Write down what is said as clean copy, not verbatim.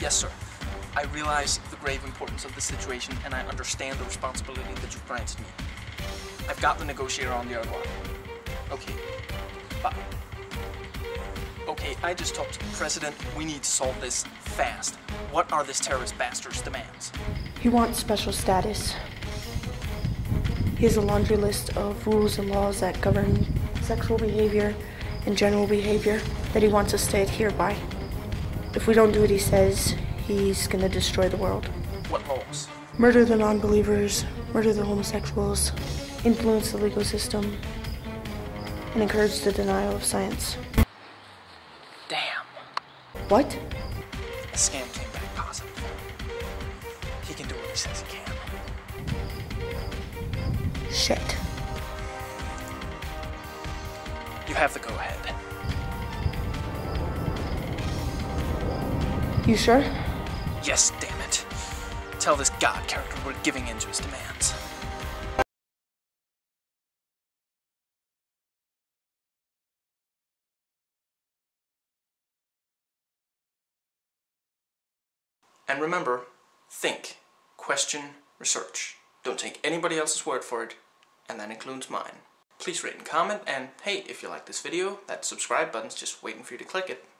Yes, sir. I realize the grave importance of the situation, and I understand the responsibility that you've granted me. I've got the negotiator on the other line. Okay. Bye. Okay, I just talked to the president. We need to solve this fast. What are this terrorist bastard's demands? He wants special status. He has a laundry list of rules and laws that govern sexual behavior and general behavior that he wants us to adhere by. If we don't do what he says, he's gonna destroy the world. What laws? Murder the non-believers, murder the homosexuals, influence the legal system, and encourage the denial of science. Damn. What? The scan came back positive. He can do what he says he can. Shit. You have the go-ahead. You sure? Yes, damn it. Tell this god character we're giving in to his demands. And remember, think, question, research. Don't take anybody else's word for it, and that includes mine. Please rate and comment, and hey, if you like this video, that subscribe button's just waiting for you to click it.